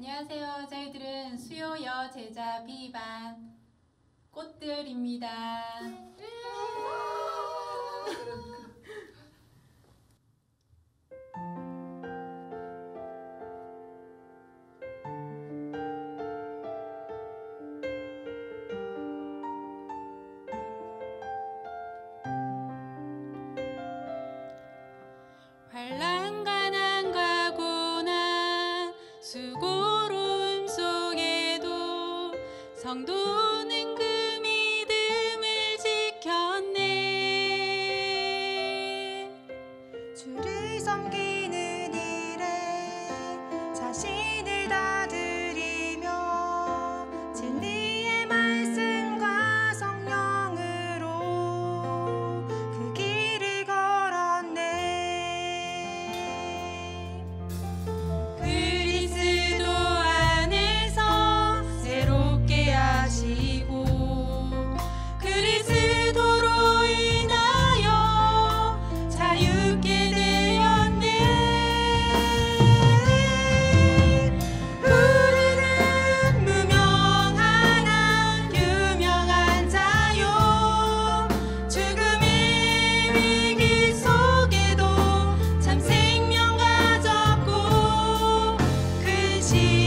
안녕하세요. 저희들은 수요 여 제자 B반 꽃들입니다. 환란과 난과 고난 수고로움 속에도 성도는 그 믿음을 지켰네. 주를 섬기는 일에 자신을 다 드리며 진리의 말씀과 성령으로 그 길을 걸었네. 그리스도 안에서 새롭게 하시고 그리스도로 인하여 자유케 되었네. 우리는 무명한 유명한 자요 죽음의 위기 속에도 참 생명 가졌고 근심